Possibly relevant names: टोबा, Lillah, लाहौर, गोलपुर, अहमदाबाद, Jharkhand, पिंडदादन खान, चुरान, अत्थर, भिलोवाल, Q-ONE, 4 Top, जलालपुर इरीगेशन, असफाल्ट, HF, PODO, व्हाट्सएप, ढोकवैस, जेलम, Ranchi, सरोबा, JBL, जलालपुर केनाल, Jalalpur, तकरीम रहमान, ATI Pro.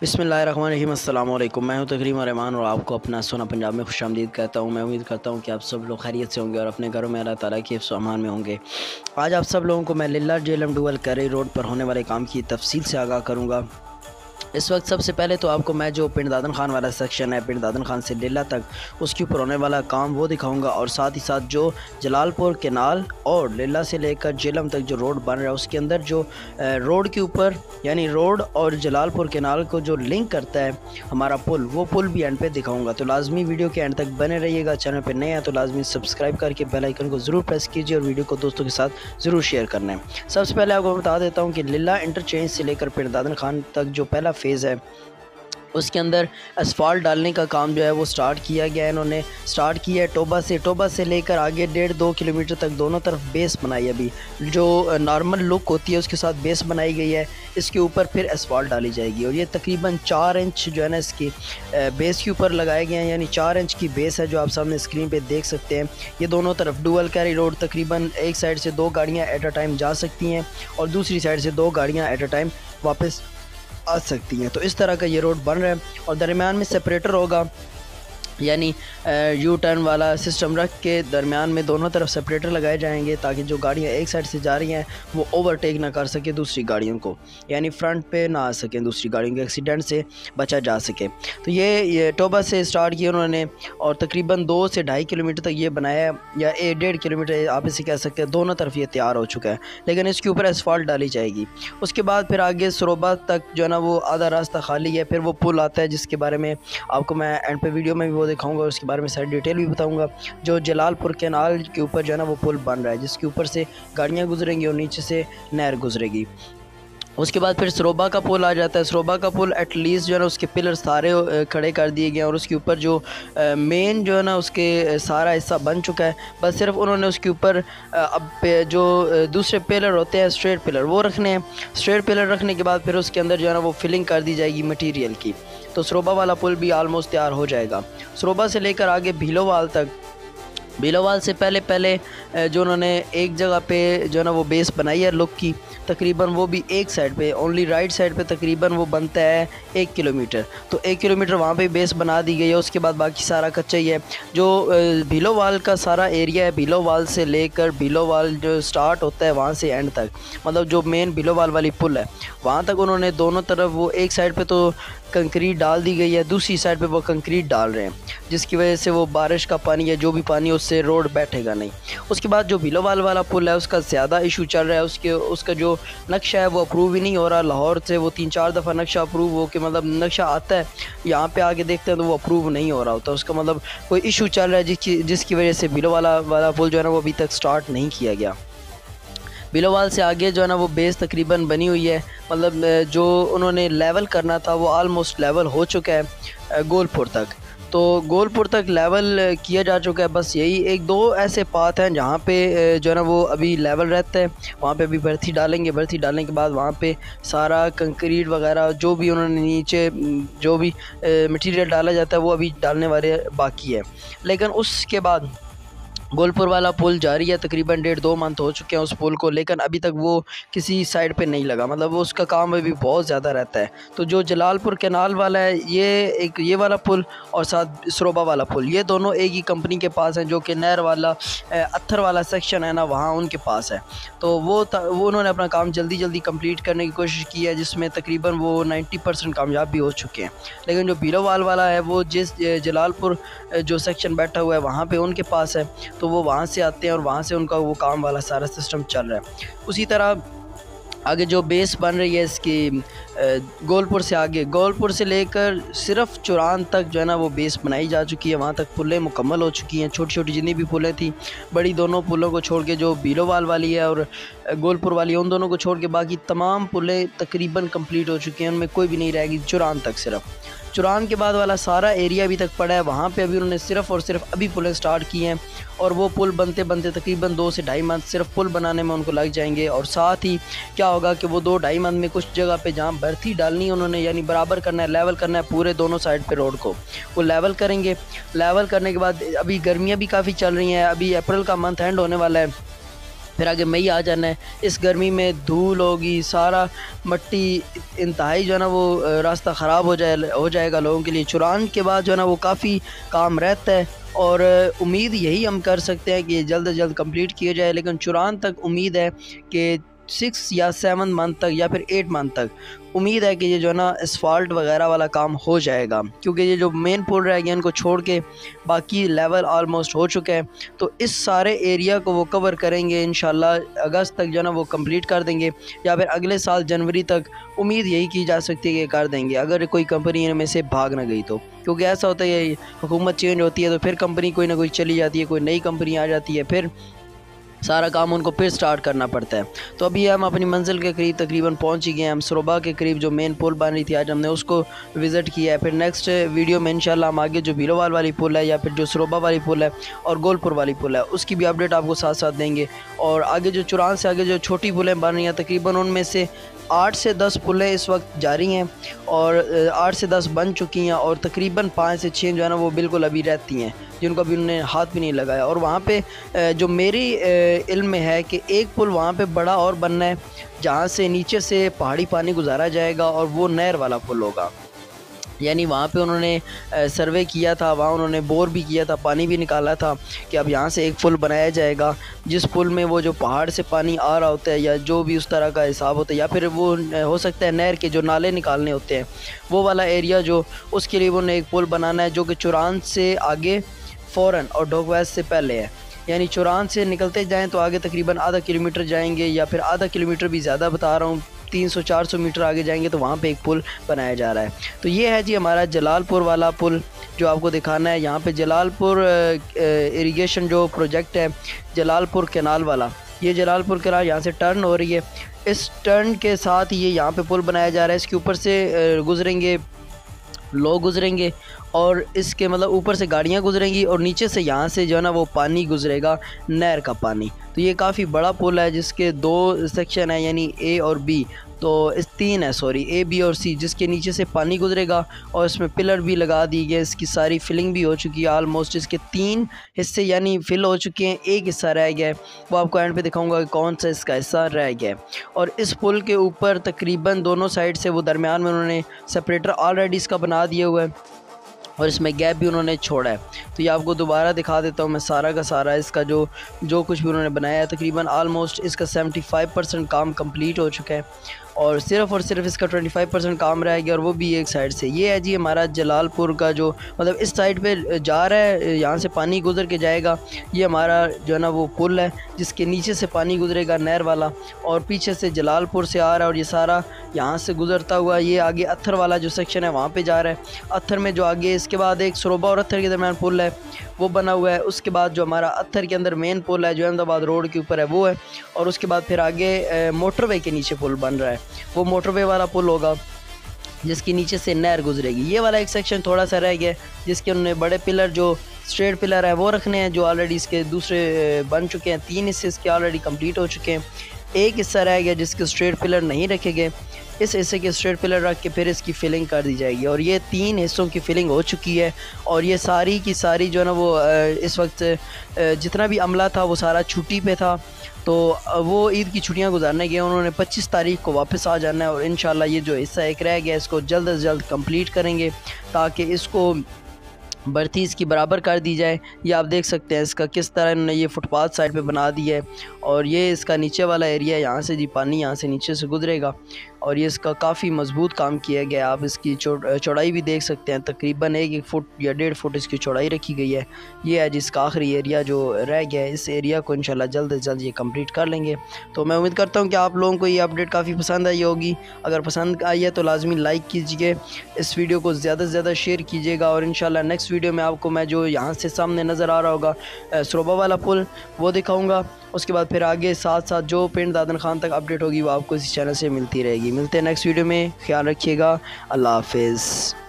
बिस्मिल्लाहिर्रहमानिर्रहीम, अस्सलाम वालेकुम। मैं हूं तकरीम रहमान और आपको अपना सोना पंजाब में खुशामदीद कहता हूं। मैं उम्मीद करता हूं कि आप सब लोग खैरियत से होंगे और अपने घरों में अल्लाह ताला के सामान में होंगे। आज आप सब लोगों को मैं लीला जेलम डुअल कैरी रोड पर होने वाले काम की तफसील से आगाह करूँगा। इस वक्त सबसे पहले तो आपको मैं जो पिंडदादन खान वाला सेक्शन है, पिंडदादन खान से लीला तक, उसके ऊपर होने वाला काम वो दिखाऊंगा और साथ ही साथ जो जलालपुर केनाल और लीला से लेकर जेलम तक जो रोड बन रहा है, उसके अंदर जो रोड के ऊपर यानी रोड और जलालपुर केनाल को जो लिंक करता है हमारा पुल, वो पुल भी एंड पे दिखाऊँगा। तो लाजमी वीडियो के एंड तक बने रहिएगा। चैनल पर नए हैं तो लाजमी सब्सक्राइब करके बेल आइकन को ज़रूर प्रेस कीजिए और वीडियो को दोस्तों के साथ ज़रूर शेयर करना है। सबसे पहले आपको बता देता हूँ कि लीला इंटरचेंज से लेकर पिंडदादन खान तक जो पहला फेज़ है, उसके अंदर असफाल्ट डालने का काम जो है वो स्टार्ट किया गया है। इन्होंने स्टार्ट किया है टोबा से लेकर आगे 1.5-2 किलोमीटर तक दोनों तरफ बेस बनाई है। अभी जो नॉर्मल लुक होती है उसके साथ बेस बनाई गई है, इसके ऊपर फिर असफाल्ट डाली जाएगी और ये तकरीबन 4 इंच जो है ना इसकी बेस के ऊपर लगाए गए हैं, यानी 4 इंच की बेस है जो आप सामने स्क्रीन पर देख सकते हैं। ये दोनों तरफ डुअल कैरी रोड, तकरीबन एक साइड से 2 गाड़ियाँ एट अ टाइम जा सकती हैं और दूसरी साइड से 2 गाड़ियाँ एट अ टाइम वापस आ सकती हैं। तो इस तरह का ये रोड बन रहा है और दरमियान में सेपरेटर होगा, यानी यू टर्न वाला सिस्टम रख के दरमियान में दोनों तरफ सेपरेटर लगाए जाएंगे ताकि जो गाड़ियाँ एक साइड से जा रही हैं वो ओवरटेक ना कर सके दूसरी गाड़ियों को, यानी फ्रंट पे ना आ सकें, दूसरी गाड़ियों के एक्सीडेंट से बचा जा सके। तो ये टोबा से स्टार्ट किया उन्होंने और तकरीबन 2 से 2.5 किलोमीटर तक ये बनाया या 1.5 किलोमीटर आप इसे कह सकते हैं। दोनों तरफ ये तैयार हो चुका है लेकिन इसके ऊपर असफाल्ट डाली जाएगी। उसके बाद फिर आगे सरोबा तक जो है ना वो आधा रास्ता खाली है, फिर वो पुल आता है जिसके बारे में आपको मैं एंड पे वीडियो में दिखाऊंगा और उसके बारे में सारी डिटेल भी बताऊंगा। जो जलालपुर केनाल के ऊपर जो है ना वो पुल बन रहा है जिसके ऊपर से गाड़ियां गुजरेंगी और नीचे से नहर गुजरेगी। उसके बाद फिर सरोबा का पुल आ जाता है। सरोबा का पुल एटलीस्ट जो है ना उसके पिलर सारे खड़े कर दिए गए और उसके ऊपर जो मेन जो है ना उसके सारा हिस्सा बन चुका है। बस सिर्फ उन्होंने उसके ऊपर अब जो दूसरे पिलर होते हैं स्ट्रेट पिलर वो रखने हैं। स्ट्रेट पिलर रखने के बाद फिर उसके अंदर जो है ना वो फिलिंग कर दी जाएगी मटीरियल की। तो सरोबा वाला पुल भी आलमोस्ट तैयार हो जाएगा। सरोबा से लेकर आगे भिलोवाल तक, भिलोवाल से पहले जो उन्होंने एक जगह पे जो है ना वो बेस बनाई है लुक की, तकरीबन वो भी एक साइड पे, ओनली राइट साइड पे तकरीबन वो बनता है 1 किलोमीटर। तो 1 किलोमीटर वहाँ पे बेस बना दी गई है। उसके बाद बाकी सारा कच्चा ही है। जो भिलोवाल का सारा एरिया है, भिलोवाल से लेकर भिलोवाल जो स्टार्ट होता है वहाँ से एंड तक, मतलब जो मेन भिलोवाल वाली पुल है वहाँ तक उन्होंने दोनों तरफ वो एक साइड पर तो कंक्रीट डाल दी गई है, दूसरी साइड पे वो कंक्रीट डाल रहे हैं जिसकी वजह से वो बारिश का पानी या जो भी पानी उससे रोड बैठेगा नहीं। उसके बाद जो भिलोवाल वाला पुल है उसका ज़्यादा इशू चल रहा है, उसका जो नक्शा है वो अप्रूव ही नहीं हो रहा। लाहौर से वो 3-4 दफ़ा नक्शा अप्रूव हो के, मतलब नक्शा आता है यहाँ पे आके देखते हैं तो वो अप्रूव नहीं हो रहा होता, उसका मतलब कोई इशू चल रहा है जिसकी वजह से भिलोवाल वाला पुल जो है ना वो अभी तक स्टार्ट नहीं किया गया। भिलोवाल से आगे जो है ना वो बेस तकरीबन बनी हुई है, मतलब जो उन्होंने लेवल करना था वो आलमोस्ट लेवल हो चुका है गोलपुर तक। तो गोलपुर तक लेवल किया जा चुका है। बस यही 1-2 ऐसे पाथ हैं जहाँ पे जो है ना वो अभी लेवल रहता है, वहाँ पे अभी भर्थी डालेंगे। भर्थी डालने के बाद वहाँ पे सारा कंक्रीट वगैरह जो भी उन्होंने नीचे जो भी मटेरियल डाला जाता है वो अभी डालने वाले बाकी है। लेकिन उसके बाद गोलपुर वाला पुल जारी है, तकरीबन 1.5-2 मंथ हो चुके हैं उस पुल को, लेकिन अभी तक वो किसी साइड पे नहीं लगा, मतलब उसका काम अभी बहुत ज़्यादा रहता है। तो जो जलालपुर केनाल वाला है, ये वाला पुल और साथ सरोबा वाला पुल, ये दोनों एक ही कंपनी के पास हैं जो कि नहर वाला अत्थर वाला सेक्शन है ना वहाँ उनके पास है। तो वो उन्होंने अपना काम जल्दी कम्प्लीट करने की कोशिश की है जिसमें तकरीबन वो 90% कामयाब भी हो चुके हैं। लेकिन जो भिलोवाल वाला है वो जिस जलालपुर जो सेक्शन बैठा हुआ है वहाँ पर उनके पास है, तो वो वहाँ से आते हैं और वहाँ से उनका वो काम वाला सारा सिस्टम चल रहा है। उसी तरह आगे जो बेस बन रही है इसकी गोलपुर से लेकर सिर्फ चुरान तक जो है ना वो बेस बनाई जा चुकी है, वहाँ तक पुलें मुकम्मल हो चुकी हैं। छोटी छोटी जितनी भी पुलें थी, बड़ी दोनों पुलों को छोड़ के जो भिलोवाल वाली है और गोलपुर वाली है, उन दोनों को छोड़ के बाकी तमाम पुलें तकरीबन कंप्लीट हो चुकी हैं, उनमें कोई भी नहीं रहेगी चुरान तक। सिर्फ चुरान के बाद वाला सारा एरिया अभी तक पड़ा है, वहाँ पे अभी उन्होंने सिर्फ और सिर्फ अभी पुलें स्टार्ट की हैं और वो पुल बनते बनते तकरीबन 2 से 2.5 मंथ सिर्फ पुल बनाने में उनको लग जाएंगे। और साथ ही क्या होगा कि वो 2-2.5 मंथ में कुछ जगह पे जहाँ भर्थी डालनी है उन्होंने, यानी बराबर करना है, लेवल करना है पूरे दोनों साइड पर रोड को, वो लेवल करेंगे। लेवल करने के बाद अभी गर्मियाँ भी काफ़ी चल रही हैं, अभी अप्रैल का मंथ एंड होने वाला है फिर आगे मई आ जाना है। इस गर्मी में धूल होगी, सारा मट्टी इंतहाई जो है ना वो रास्ता ख़राब हो जाएगा लोगों के लिए। चुरान के बाद जो है ना वो काफ़ी काम रहता है और उम्मीद यही हम कर सकते हैं कि जल्द से जल्द कंप्लीट किया जाए। लेकिन चुरान तक उम्मीद है कि 6 या 7 मंथ तक या फिर 8 मंथ तक उम्मीद है कि ये जो है ना एसफॉल्ट वगैरह वाला काम हो जाएगा, क्योंकि ये जो मेन पुल रह गया इनको छोड़ के बाकी लेवल ऑलमोस्ट हो चुका है। तो इस सारे एरिया को वो कवर करेंगे इंशाल्लाह, अगस्त तक जो है ना वो कंप्लीट कर देंगे या फिर अगले साल जनवरी तक उम्मीद यही की जा सकती है कि कर देंगे, अगर कोई कंपनी इनमें से भाग ना गई तो। क्योंकि ऐसा होता है हुकूमत चेंज होती है तो फिर कंपनी कोई ना कोई चली जाती है, कोई नई कंपनी आ जाती है, फिर सारा काम उनको फिर स्टार्ट करना पड़ता है। तो अभी हम अपनी मंजिल के करीब तकरीबन पहुंच ही गए हैं। हम सरोबा के करीब जो मेन पुल बन रही थी आज हमने उसको विज़िट किया है। फिर नेक्स्ट वीडियो में इंशाल्लाह हम आगे जो भिलोवाल वाली पुल है या फिर जो सरोबा वाली पुल है और गोलपुर वाली पुल है उसकी भी अपडेट आपको साथ साथ देंगे। और आगे जो चुरान से आगे जो छोटी पुलें बन रही हैं तकरीबन उनमें से 8 से 10 पुलें इस वक्त जारी हैं और 8 से 10 बन चुकी हैं और तकरीबन 5 से 6 जो है ना वो बिल्कुल अभी रहती हैं जिनको अभी उन्होंने हाथ भी नहीं लगाया। और वहाँ पे जो मेरी इल्म में है कि एक पुल वहाँ पे बड़ा और बनना है जहाँ से नीचे से पहाड़ी पानी गुजारा जाएगा और वो नहर वाला पुल होगा। यानी वहाँ पे उन्होंने सर्वे किया था, वहाँ उन्होंने बोर भी किया था, पानी भी निकाला था कि अब यहाँ से एक पुल बनाया जाएगा जिस पुल में वो जो पहाड़ से पानी आ रहा होता है या जो भी उस तरह का हिसाब होता है या फिर वो हो सकता है नहर के जो नाले निकालने होते हैं वो वाला एरिया, जो उसके लिए उन्हें एक पुल बनाना है जो कि चुरान से आगे फ़ौरन और ढोकवैस से पहले है। यानी चुरान से निकलते जाएँ तो आगे तकरीबन आधा किलोमीटर जाएंगे या फिर आधा किलोमीटर भी ज़्यादा बता रहा हूँ, 300-400 मीटर आगे जाएंगे तो वहाँ पे एक पुल बनाया जा रहा है। तो ये है जी हमारा जलालपुर वाला पुल जो आपको दिखाना है। यहाँ पे जलालपुर इरीगेशन जो प्रोजेक्ट है जलालपुर केनाल वाला, ये जलालपुर केनाल यहाँ से टर्न हो रही है, इस टर्न के साथ ये यहाँ पे पुल बनाया जा रहा है। इसके ऊपर से गुजरेंगे लोग गुजरेंगे और इसके मतलब ऊपर से गाड़ियाँ गुजरेंगी और नीचे से यहाँ से जो है ना वो पानी गुजरेगा नहर का पानी। तो ये काफ़ी बड़ा पुल है जिसके 2 सेक्शन है यानी ए और बी, तो इस 3 है सॉरी, A, B और C, जिसके नीचे से पानी गुजरेगा और इसमें पिलर भी लगा दिए गए। इसकी सारी फिलिंग भी हो चुकी है ऑलमोस्ट, इसके 3 हिस्से यानी फिल हो चुके हैं, एक हिस्सा रह गया है, वो आपको एंड पे दिखाऊंगा कि कौन सा इसका हिस्सा रह गया है। और इस पुल के ऊपर तकरीबन दोनों साइड से वो दरमियान में उन्होंने सेपरेटर ऑलरेडी इसका बना दिया हुआ है और इसमें गैप भी उन्होंने छोड़ा है। तो ये आपको दोबारा दिखा देता हूँ मैं सारा का सारा, इसका जो कुछ भी उन्होंने बनाया है तकरीबन ऑलमोस्ट इसका 75% काम कंप्लीट हो चुका है और सिर्फ इसका 25% काम रह गया और वो भी एक साइड से। ये है जी हमारा जलालपुर का जो मतलब इस साइड पे जा रहा है, यहाँ से पानी गुजर के जाएगा, ये हमारा जो है ना वो पुल है जिसके नीचे से पानी गुजरेगा नहर वाला और पीछे से जलालपुर से आ रहा है और ये सारा यहाँ से गुजरता हुआ ये आगे अत्थर वाला जो सेक्शन है वहाँ पर जा रहा है। अत्थर में जो आगे इसके बाद एक सरोबा और अत्थर के दरमियान पुल है वो बना हुआ है, उसके बाद जो हमारा अत्थर के अंदर मेन पुल है जो अहमदाबाद रोड के ऊपर है वो है, और उसके बाद फिर आगे मोटरवे के नीचे पुल बन रहा है, वो मोटरवे वाला पुल होगा जिसके नीचे से नहर गुजरेगी। ये वाला एक सेक्शन थोड़ा सा रह गया जिसके उन्होंने बड़े पिलर जो स्ट्रेट पिलर है वो रखने हैं जो ऑलरेडी इसके दूसरे बन चुके हैं, 3 हिस्से इसके ऑलरेडी कंप्लीट हो चुके हैं, एक हिस्सा रह गया जिसके स्ट्रेट पिलर नहीं रखे गए, इस हिस्से के स्ट्रेट पिलर रख के फिर इसकी फिलिंग कर दी जाएगी। और ये 3 हिस्सों की फिलिंग हो चुकी है और ये सारी की सारी जो है ना वो इस वक्त जितना भी अमला था वो सारा छुट्टी पे था, तो वो ईद की छुट्टियां गुजारने गए, उन्होंने 25 तारीख को वापस आ जाना है और इंशाल्लाह ये जो हिस्सा एक रह गया इसको जल्द से जल्द कंप्लीट करेंगे ताकि इसको बर्ती इसकी बराबर कर दी जाए। ये आप देख सकते हैं इसका किस तरह इन्होंने ये फुटपाथ साइड पे बना दिया है और ये इसका नीचे वाला एरिया है, यहाँ से जी पानी यहाँ से नीचे से गुजरेगा और ये इसका काफ़ी मजबूत काम किया गया। आप इसकी चौड़ाई भी देख सकते हैं, तकरीबन 1 फुट या 1.5 फुट इसकी चौड़ाई रखी गई है। ये है जिसका आखिरी एरिया जो रह गया है, इस एरिया को इंशाल्लाह जल्द से जल्द ये कंप्लीट कर लेंगे। तो मैं उम्मीद करता हूँ कि आप लोगों को ये अपडेट काफ़ी पसंद आई होगी, अगर पसंद आई है तो लाजमी लाइक कीजिए, इस वीडियो को ज़्यादा से ज़्यादा शेयर कीजिएगा और इंशाल्लाह नेक्स्ट वीडियो में आपको मैं जो यहाँ से सामने नज़र आ रहा होगा सरोबा वाला पुल वो दिखाऊँगा, उसके बाद फिर आगे साथ साथ जो पिंडदादन खान तक अपडेट होगी वो आपको इस चैनल से मिलती रहेगी। मिलते हैं नेक्स्ट वीडियो में, ख्याल रखिएगा, अल्लाह हाफिज़।